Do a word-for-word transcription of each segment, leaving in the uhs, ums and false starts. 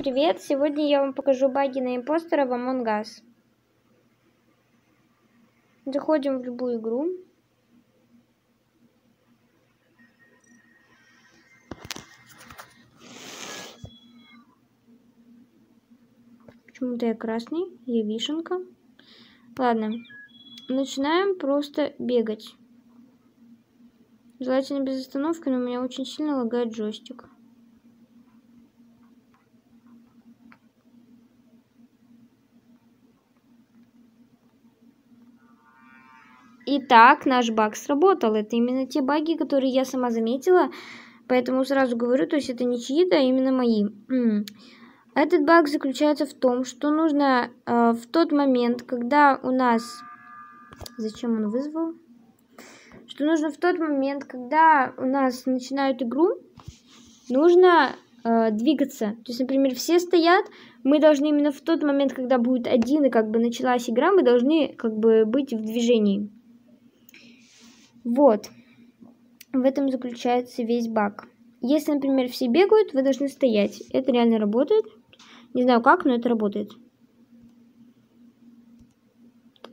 привет! Сегодня я вам покажу баги на импостера в Among Us. Заходим в любую игру. Почему-то я красный, я вишенка. Ладно, начинаем просто бегать. Желательно без остановки, но у меня очень сильно лагает джойстик. Итак, наш баг сработал. Это именно те баги, которые я сама заметила. Поэтому сразу говорю, то есть это не чьи-то, а именно мои. Этот баг заключается в том, что нужно э, в тот момент, когда у нас... Зачем он вызвал? Что нужно в тот момент, когда у нас начинают игру, нужно э, двигаться. То есть, например, все стоят, мы должны именно в тот момент, когда будет один и как бы началась игра, мы должны как бы быть в движении. Вот, в этом заключается весь баг. Если, например, все бегают, вы должны стоять. Это реально работает. Не знаю как, но это работает.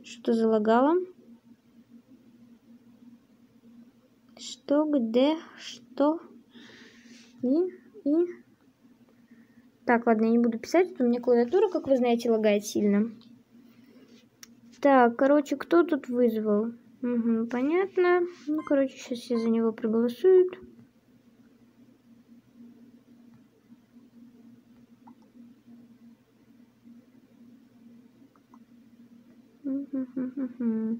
Что залагало? Что, где, что? И, и... Так, ладно, я не буду писать, у меня клавиатура, как вы знаете, лагает сильно. Так, короче, кто тут вызвал? Угу, понятно. Ну, короче, сейчас все за него проголосуют. Ну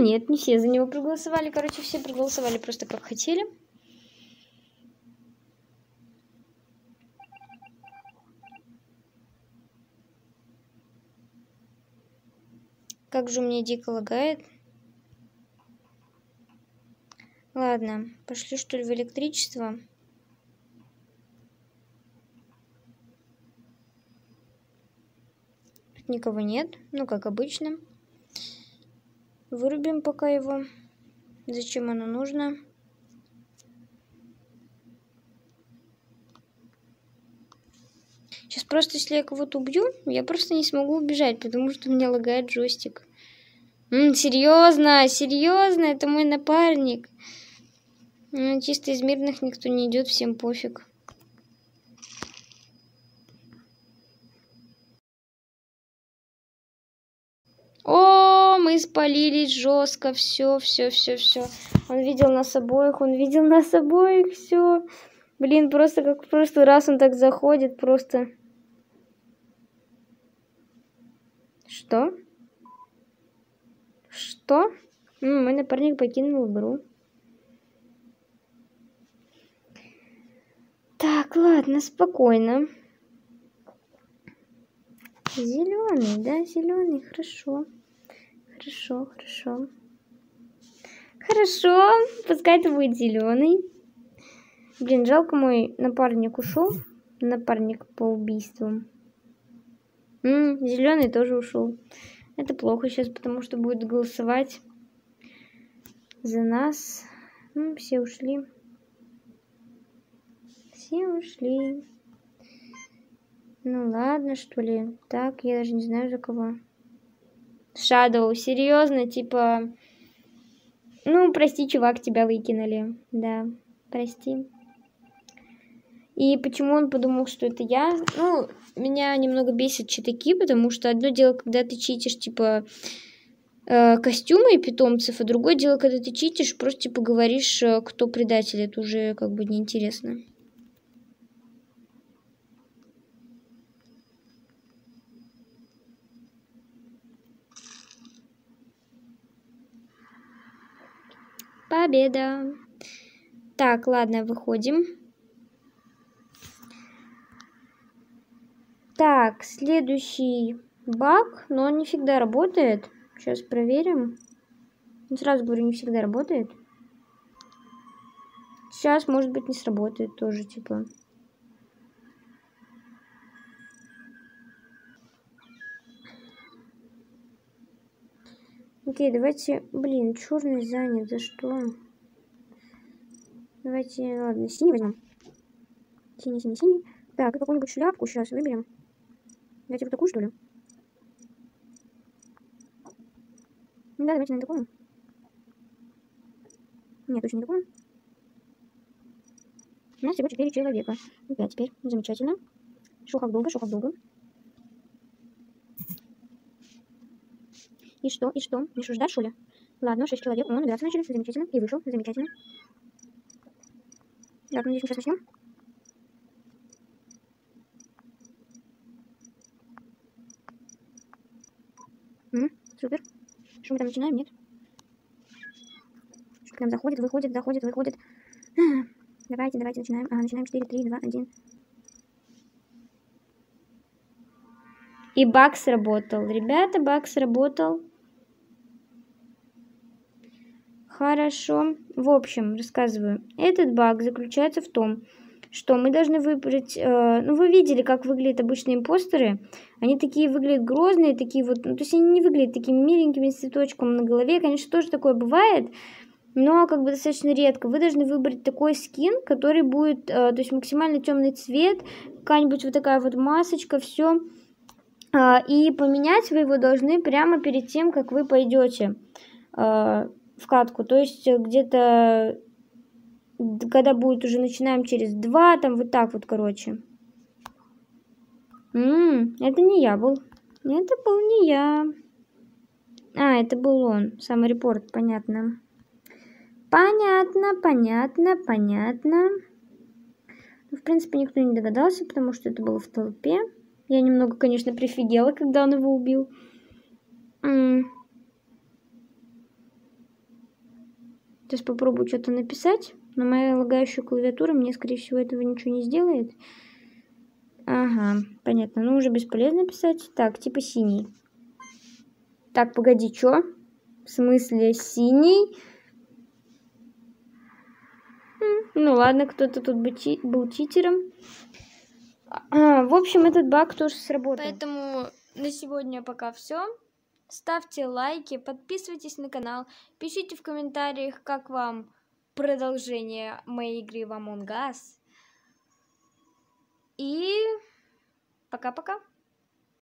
нет, не все за него проголосовали. Короче, все проголосовали просто как хотели. Как же у меня дико лагает. Ладно, пошли что ли в электричество. Тут никого нет, ну как обычно. Вырубим пока его. Зачем оно нужно? Сейчас просто, если я кого-то убью, я просто не смогу убежать, потому что у меня лагает джойстик. М-м, серьезно, серьезно, это мой напарник. Ну, чисто из мирных никто не идет, всем пофиг. О, мы спалились жестко, все, все, все, все. Он видел нас обоих, он видел нас обоих, все. Блин, просто как в прошлый раз он так заходит, просто. Что? Что? М-м, мой напарник покинул игру. Так, ладно, спокойно. Зеленый, да, зеленый, хорошо. Хорошо, хорошо. Хорошо, пускай это будет зеленый. Блин, жалко, мой напарник ушел. Напарник по убийству. М-м, зеленый тоже ушел. Это плохо сейчас, потому что будет голосовать за нас. М-м, все ушли. Все ушли. Ну ладно, что ли. Так, я даже не знаю, за кого. Shadow, серьезно, типа... Ну, прости, чувак, тебя выкинули. Да, прости. И почему он подумал, что это я? Ну, меня немного бесит читаки, потому что одно дело, когда ты читишь, типа, э, костюмы и питомцев, а другое дело, когда ты читишь, просто, типа, говоришь, кто предатель. Это уже, как бы, неинтересно. Победа. Так, ладно, выходим. Так, следующий баг, но он не всегда работает. Сейчас проверим. Сразу говорю, не всегда работает. Сейчас, может быть, не сработает тоже, типа. Окей, давайте... Блин, черный занят, за что? Давайте, ладно, синий возьмем. Синий, синий, синий. Так, какую-нибудь шляпку сейчас выберем. Давайте вот такую, что ли? Да, давайте на такую. Нет, точно не такую. У нас всего четыре человека. пять теперь. Замечательно. Шел как долго, шел как долго. И что, и что? Не что, ждать, что ли? Ладно, шесть человек. О, набираться начали. Замечательно. И вышел. Замечательно. Так, надеюсь, мы сейчас начнем. М-м, супер. Что мы там начинаем? Нет. Что-то к нам заходит, выходит, заходит, выходит. Давайте, давайте начинаем. А, начинаем. четыре, три, два, один. И баг сработал. Ребята, баг сработал. Хорошо. В общем, рассказываю. Этот баг заключается в том, что мы должны выбрать... Э, ну, вы видели, как выглядят обычные импостеры. Они такие выглядят грозные, такие вот... Ну, то есть они не выглядят такими миленькими с цветочком на голове. Конечно, тоже такое бывает, но как бы достаточно редко. Вы должны выбрать такой скин, который будет... Э, то есть максимально темный цвет, какая-нибудь вот такая вот масочка, все. Э, и поменять вы его должны прямо перед тем, как вы пойдете... Э, в катку, то есть где-то когда будет уже начинаем через два, там вот так вот, короче. М-м, это не я был. Это был не я. А, это был он. Саморепорт, понятно. Понятно, понятно, понятно. Ну, в принципе, никто не догадался, потому что это было в толпе. Я немного, конечно, прифигела, когда он его убил. М-м. Сейчас попробую что-то написать, но моя лагающая клавиатура мне, скорее всего, этого ничего не сделает. Ага, понятно. Ну, уже бесполезно писать. Так, типа синий. Так, погоди, чё? В смысле синий? Ну, ладно, кто-то тут был читером. А, в общем, этот баг тоже сработал. Поэтому на сегодня пока все. Ставьте лайки, подписывайтесь на канал, пишите в комментариях, как вам продолжение моей игры в Among Us. И пока-пока.